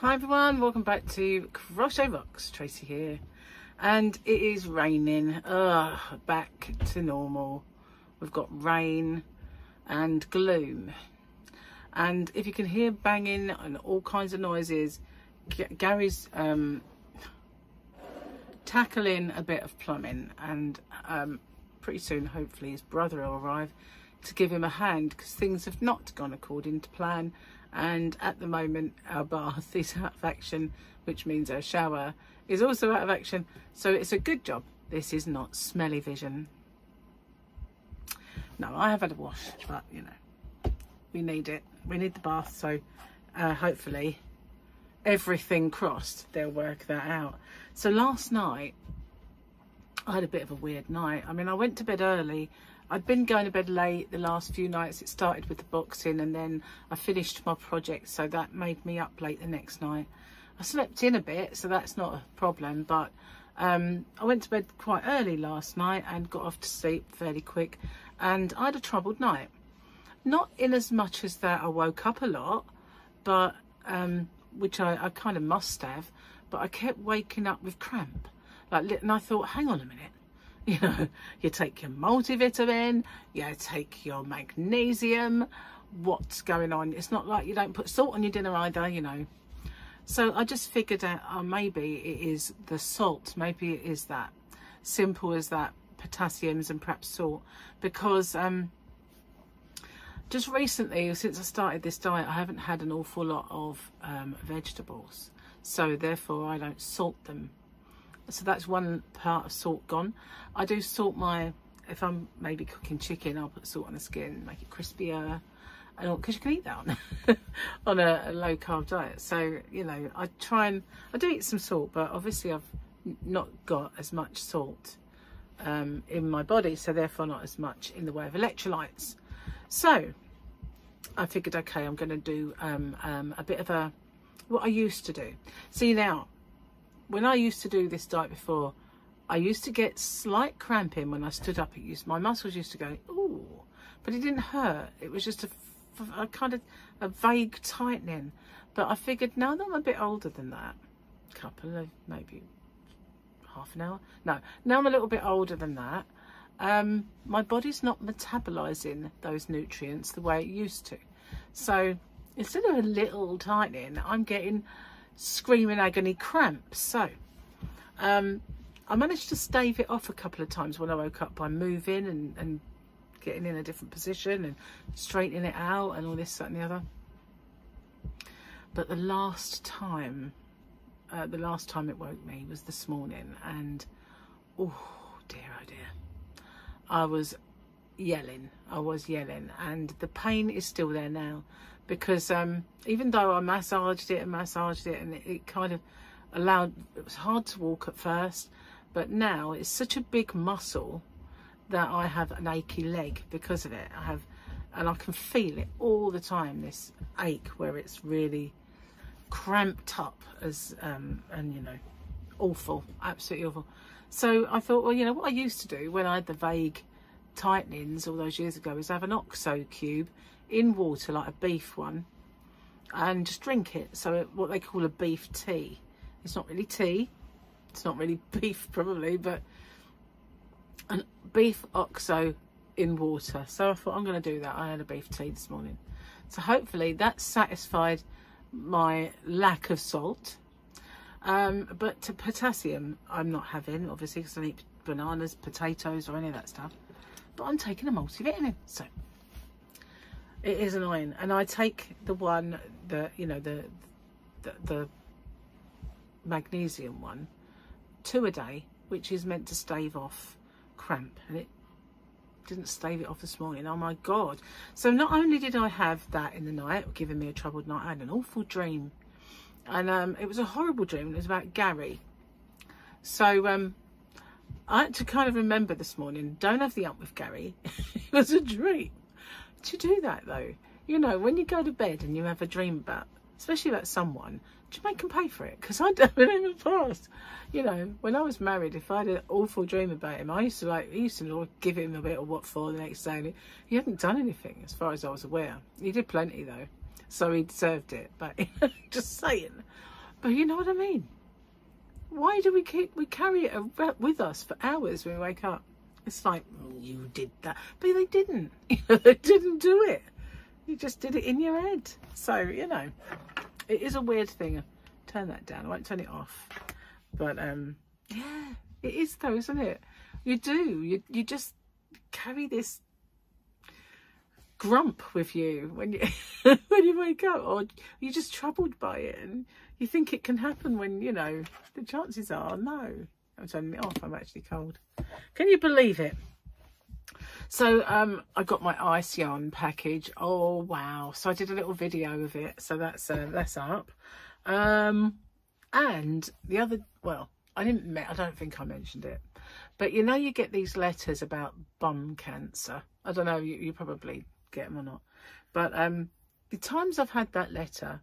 Hi everyone, welcome back to Crochet Rocks. Tracy here, and it is raining. Back to normal. We've got rain and gloom, and if you can hear banging and all kinds of noises, Gary's tackling a bit of plumbing, and pretty soon hopefully his brother will arrive to give him a hand, because things have not gone according to plan. And at the moment our bath is out of action, which means our shower is also out of action, so it's a good job this is not smelly vision. No, I have had a wash, but you know, we need it, we need the bath, so hopefully, everything crossed, they'll work that out. So last night I had a bit of a weird night. I mean, I went to bed early. I've been going to bed late the last few nights. It started with the boxing, and then I finished my project, so that made me up late the next night. I slept in a bit, so that's not a problem, but I went to bed quite early last night and got off to sleep fairly quick, and I had a troubled night. Not in as much as that I woke up a lot, but which I kind of must have, but I kept waking up with cramp. Like, and I thought, hang on a minute. You know, you take your multivitamin, you take your magnesium, what's going on? It's not like you don't put salt on your dinner either, you know. So I just figured out, oh, maybe it is the salt, maybe it is that simple as that, potassiums and perhaps salt, because just recently, since I started this diet, I haven't had an awful lot of vegetables, so therefore I don't salt them. So that's one part of salt gone. I do salt my, if I'm maybe cooking chicken, I'll put salt on the skin, make it crispier, and because you can eat that on a low carb diet. So, you know, I try and, I do eat some salt, but obviously I've not got as much salt in my body, so therefore not as much in the way of electrolytes. So I figured, okay, I'm going to do a bit of a, what I used to do. See now, when I used to do this diet before, I used to get slight cramping when I stood up. It used, my muscles used to go, ooh, but it didn't hurt. It was just a kind of a vague tightening. But I figured, now that I'm a bit older than that, couple of, maybe half an hour. No, now I'm a little bit older than that. My body's not metabolizing those nutrients the way it used to. So instead of a little tightening, I'm getting screaming agony cramps. So I managed to stave it off a couple of times when I woke up by moving and getting in a different position and straightening it out and all this, that and the other. But the last time it woke me was this morning, and oh dear, oh dear, I was yelling, and the pain is still there now, because even though I massaged it, and it kind of allowed, it was hard to walk at first, but now it's such a big muscle that I have an achy leg because of it. I have, and I can feel it all the time, this ache where it's really cramped up, as and you know, awful, absolutely awful. So I thought, well, you know what I used to do when I had the vague tightenings all those years ago is have an OXO cube in water, like a beef one, and just drink it. So it, what they call a beef tea. It's not really tea, it's not really beef probably, but an beef OXO in water. So I thought, I'm going to do that. I had a beef tea this morning, so hopefully that satisfied my lack of salt. But to potassium I'm not having, obviously, because I don't eat bananas, potatoes or any of that stuff, but I'm taking a multivitamin. So it is an iron, and I take the one that, you know, the magnesium one, 2 a day, which is meant to stave off cramp, and it didn't stave it off this morning. Oh my god. So not only did I have that in the night, giving me a troubled night, I had an awful dream, and it was a horrible dream. It was about Gary. So I had to kind of remember this morning, don't have the up with Gary. It was a dream. Do you do that though? You know, when you go to bed and you have a dream about, especially about someone, do you make them pay for it? Because I done it in the past. You know, when I was married, if I had an awful dream about him, I used to give him a bit of what for the next day. He hadn't done anything as far as I was aware. He did plenty though. so he deserved it, but just saying. But you know what I mean? Why do we carry it with us for hours when we wake up? It's like, oh, you did that. But they didn't. They didn't do it. You just did it in your head. So, you know, it is a weird thing. Turn that down. I won't turn it off. But, yeah, it is though, isn't it? You do. You just carry this grump with you when you when you wake up, or you're just troubled by it and you think it can happen when, you know, the chances are no. I'm turning it off. I'm actually cold. Can you believe it? So I got my ice yarn package. Oh wow. So I did a little video of it, so that's up. And the other, well, I don't think I mentioned it, but you know, you get these letters about bum cancer. I don't know, you probably get them or not, but the times I've had that letter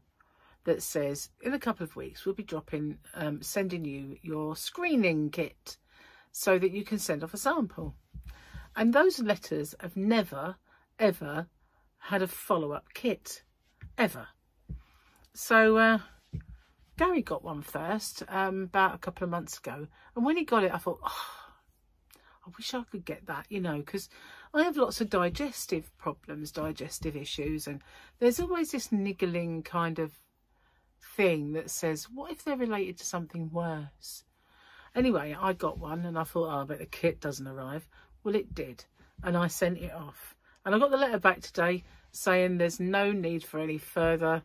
that says in a couple of weeks we'll be dropping sending you your screening kit so that you can send off a sample, and those letters have never ever had a follow-up kit ever. So Gary got one first about a couple of months ago, and when he got it I thought, oh, I wish I could get that, you know, because I have lots of digestive problems, digestive issues, and there's always this niggling kind of thing that says, what if they're related to something worse? Anyway, I got one and I thought, oh, but the kit doesn't arrive. Well, it did, and I sent it off, and I got the letter back today saying there's no need for any further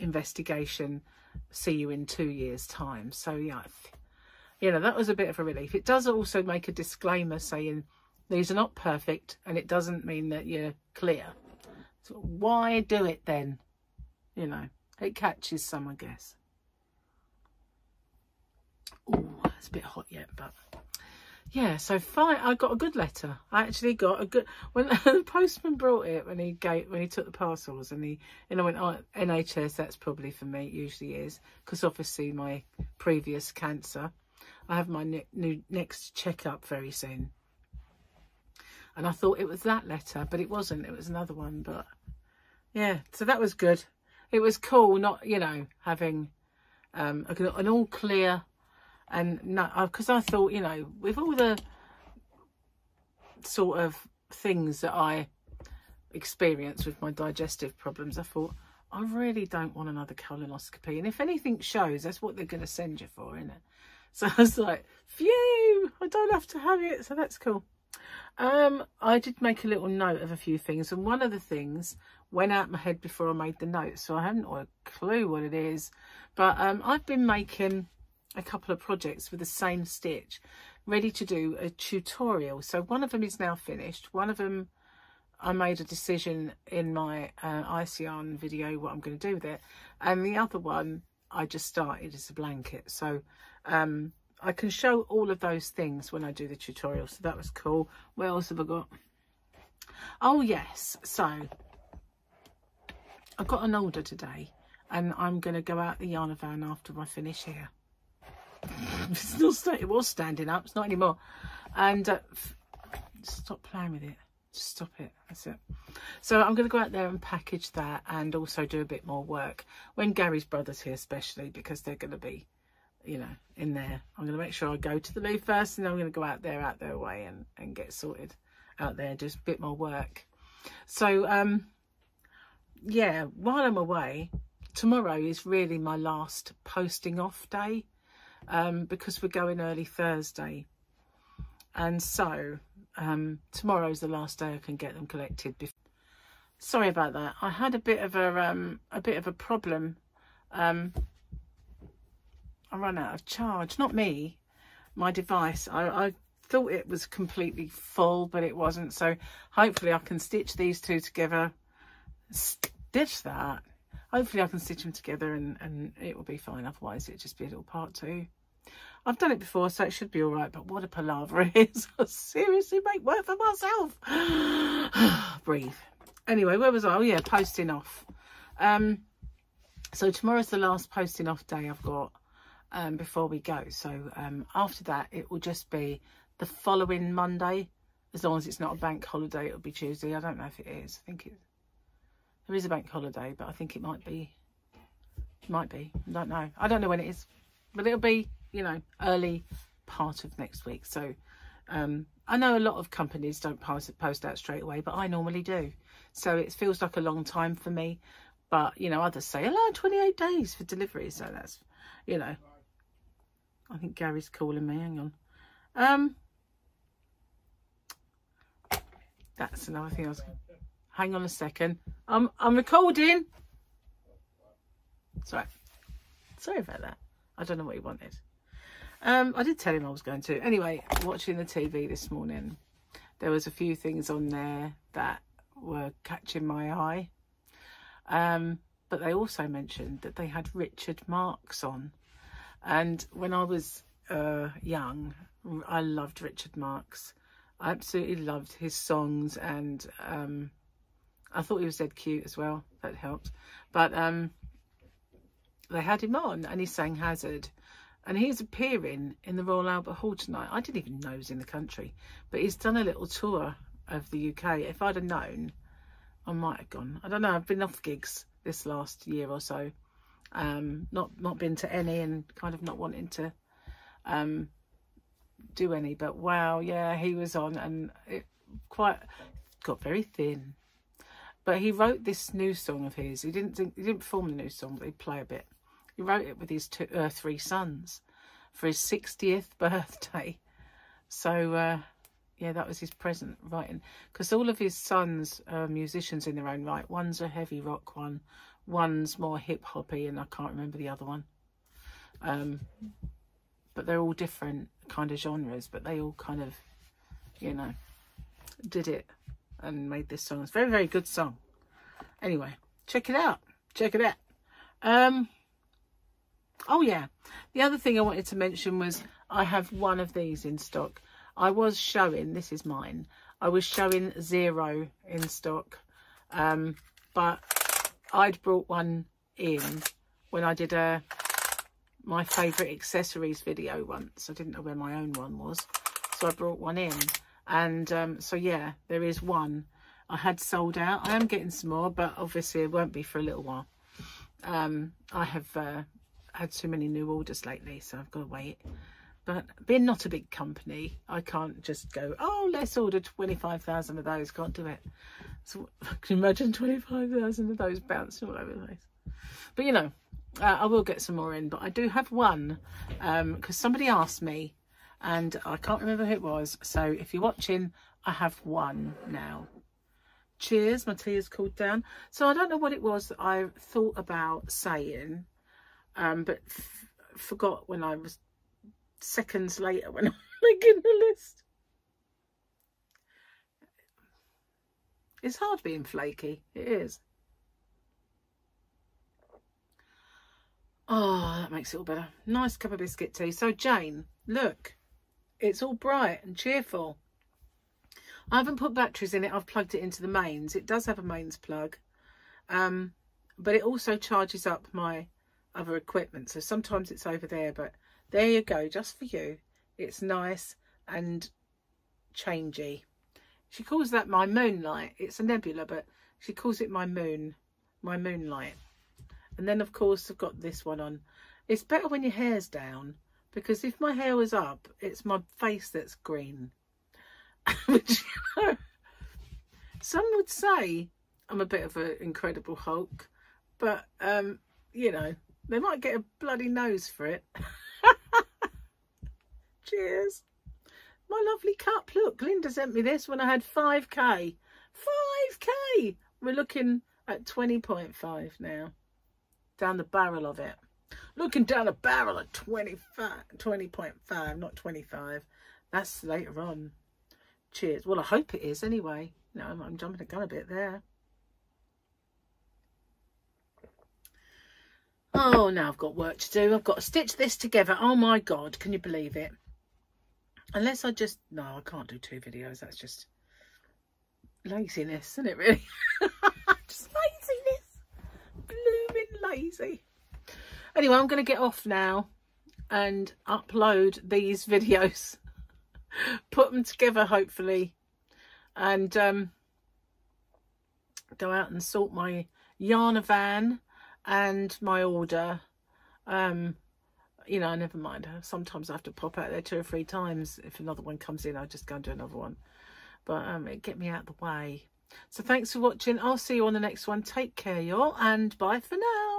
investigation, see you in 2 years time. So yeah, you know, that was a bit of a relief. It does also make a disclaimer saying these are not perfect and it doesn't mean that you're clear, so why do it then? You know, it catches some, I guess. Oh, it's a bit hot yet, but yeah. So fine, I got a good letter. I actually got a good, when the postman brought it, when he took the parcels, and he, you know, went, oh, NHS, that's probably for me. It usually is, because obviously my previous cancer, I have my new next checkup very soon, and I thought it was that letter, but it wasn't. It was another one. But yeah, so that was good. It was cool, not, you know, having an all clear. And no, because I thought, you know, with all the sort of things that I experience with my digestive problems, I thought, I really don't want another colonoscopy. And if anything shows, that's what they're going to send you for, isn't it? So I was like, phew, I don't have to have it. So that's cool. I did make a little note of a few things, and one of the things went out my head before I made the note, so I haven't got a clue what it is. But I've been making a couple of projects with the same stitch, ready to do a tutorial. So one of them is now finished. One of them, I made a decision in my ice yarn video what I'm going to do with it, and the other one I just started as a blanket. So I can show all of those things when I do the tutorial, so that was cool. What else have I got? Oh yes, so I got an order today, and I'm going to go out the yarn van after I finish here. It's not it was standing up, it's not anymore. And stop playing with it, just stop it, that's it. So I'm going to go out there and package that, and also do a bit more work when Gary's brother's here, especially because they're going to be, you know, in there. I'm going to make sure I go to the loo first, and then I'm going to go out their way, and get sorted out there, just a bit more work. So yeah, while I'm away, tomorrow is really my last posting off day, because we're going early Thursday, and so tomorrow's the last day I can get them collected. Sorry about that. I had a bit of a problem. I ran out of charge. Not me, my device. I thought it was completely full, but it wasn't. So hopefully I can stitch these two together. Stitch that. Hopefully I can stitch them together, and it will be fine. Otherwise it'll just be a little part 2. I've done it before, so it should be all right. But what a palaver it is. I seriously make work for myself. Breathe. Anyway, where was I? Oh yeah, posting off. So tomorrow's the last posting off day I've got before we go. So after that, it will just be the following Monday. As long as it's not a bank holiday, it'll be Tuesday. I don't know if it is. I think it There is a bank holiday, but I think it might be. I don't know. I don't know when it is, but it'll be, you know, early part of next week. So I know a lot of companies don't post out straight away, but I normally do. So it feels like a long time for me. But, you know, others say, hello, 28 days for delivery. So that's, you know, I think Gary's calling me. Hang on. That's another thing I was... Hang on a second. I'm recording. Sorry. Sorry about that. I don't know what he wanted. I did tell him I was going to. Anyway, watching the TV this morning, there was a few things on there that were catching my eye. But they also mentioned that they had Richard Marx on. And when I was young, I loved Richard Marx. I absolutely loved his songs, and I thought he was dead cute as well. That helped. But they had him on and he sang Hazard. And he's appearing in the Royal Albert Hall tonight. I didn't even know he was in the country. But he's done a little tour of the UK. If I'd have known, I might have gone. I don't know. I've been off gigs this last year or so. Not been to any, and kind of not wanting to do any. But wow, yeah, he was on, and it quite got very thin. But he wrote this new song of his. He didn't perform the new song, but he'd play a bit. He wrote it with his three sons for his 60th birthday. So. Yeah, that was his present writing, because all of his sons are musicians in their own right. One's a heavy rock one, one's more hip hoppy, and I can't remember the other one. But they're all different kind of genres, but they all kind of, you know, did it and made this song. It's a very, very good song. Anyway, check it out. Check it out. Oh yeah, the other thing I wanted to mention was I have one of these in stock. I was showing, this is mine, I was showing zero in stock, but I'd brought one in when I did my favourite accessories video once. I didn't know where my own one was, so I brought one in. And so, yeah, there is one. I had sold out. I am getting some more, but obviously it won't be for a little while. I have had too many new orders lately, so I've got to wait. But being not a big company, I can't just go, oh, let's order 25,000 of those. Can't do it. So I can imagine 25,000 of those bouncing all over the place. But, you know, I will get some more in. But I do have one because somebody asked me and I can't remember who it was. So if you're watching, I have one now. Cheers. My tea is cooled down. So I don't know what it was that I thought about saying, but forgot when I was... seconds later when I'm making the list. It's hard being flaky. It is. Oh, that makes it all better. Nice cup of biscuit tea. So Jane, look, it's all bright and cheerful. I haven't put batteries in it. I've plugged it into the mains. It does have a mains plug, but it also charges up my other equipment. So sometimes it's over there, but there you go, just for you. It's nice and changey. She calls that my moonlight. It's a nebula, but she calls it my moon, my moonlight. And then, of course, I've got this one on. It's better when your hair's down, because if my hair was up, it's my face that's green. Which, you know, some would say I'm a bit of an Incredible Hulk, but, you know, they might get a bloody nose for it. Cheers. My lovely cup. Look, Linda sent me this when I had 5k. 5k! We're looking at 20.5 now. Down the barrel of it. Looking down a barrel at 20.5, not 25. That's later on. Cheers. Well, I hope it is anyway. No, I'm jumping the gun a bit there. Oh, now I've got work to do. I've got to stitch this together. Oh, my God. Can you believe it? Unless I just... No, I can't do two videos. That's just laziness, isn't it, really? Just laziness. Blooming lazy. Anyway, I'm going to get off now and upload these videos. Put them together, hopefully. And go out and sort my Yarnavan and my order. You know, never mind. Sometimes I have to pop out there 2 or 3 times. If another one comes in, I just go and do another one. But it get me out of the way. So thanks for watching. I'll see you on the next one. Take care, y'all, and bye for now.